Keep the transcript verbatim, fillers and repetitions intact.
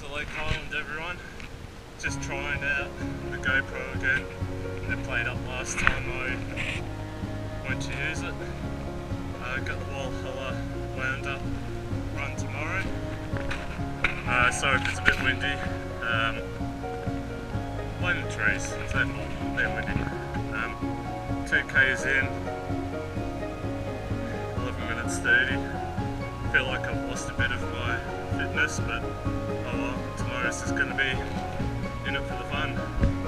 to local and everyone. Just trying out the GoPro again. It played up last time I went to use it. I uh, got the Walhalla Lander run tomorrow. Uh, sorry if it's a bit windy. Um, blame the trees, they're, they're windy. Um, two K is in, eleven minutes thirty. I feel like I've lost a bit of my fitness, but oh well, tomorrow's is going to be in it for the fun.